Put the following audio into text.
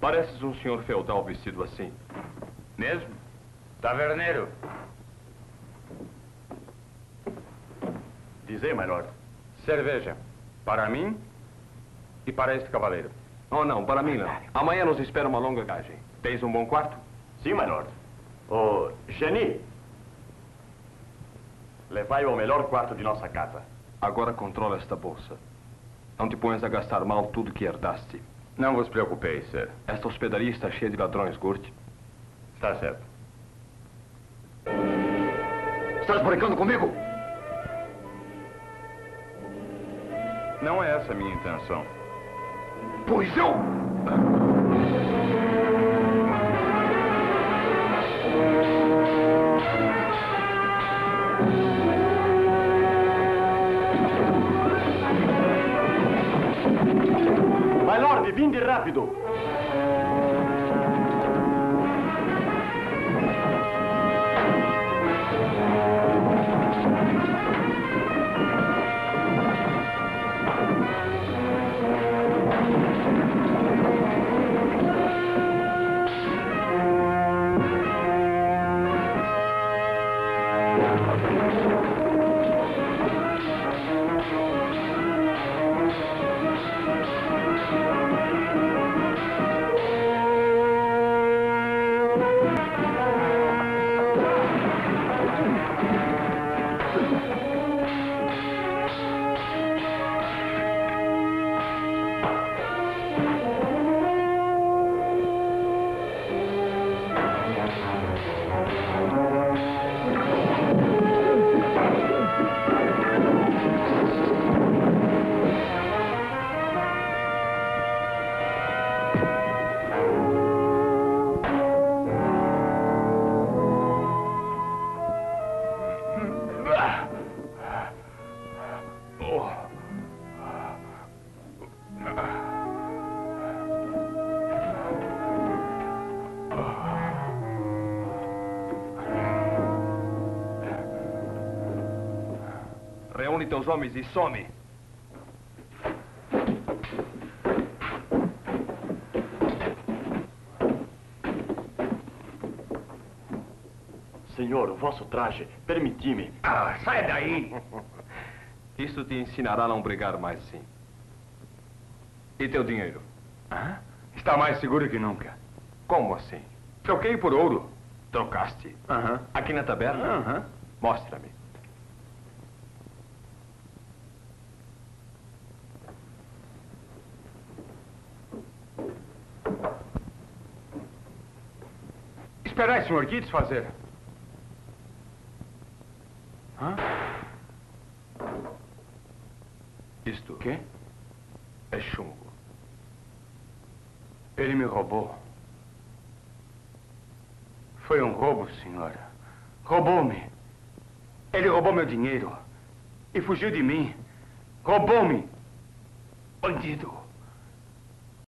Pareces um senhor feudal vestido assim. Mesmo? Taverneiro. Dizei, my lord. Cerveja. Para mim e para este cavaleiro. Oh, não. Para mim, não. Amanhã nos espera uma longa viagem. Tens bom quarto? Sim, my lord. Oh, Jenny. Levai-o ao melhor quarto de nossa casa. Agora controla esta bolsa. Não te ponhas a gastar mal tudo que herdaste. Não vos preocupeis, sir. Esta hospedaria está cheia de ladrões, Gurt. Está certo. Estás brincando comigo? Não é essa a minha intenção. Pois eu... My lord, vinde rápido. Reúne teus homens e some. Senhor, o vosso traje, permiti-me. Ah, sai daí! Isso te ensinará a não brigar mais, sim. E teu dinheiro? Ah? Está mais seguro que nunca. Como assim? Troquei por ouro. Trocaste? Aham. Aqui na taberna? Aham. Mostra-me. Esperai, senhor, que desfazer? Hã? Isto. Quê? É chumbo. Ele me roubou. Foi um roubo, senhora. Roubou-me. Ele roubou meu dinheiro. E fugiu de mim. Roubou-me. Bandido.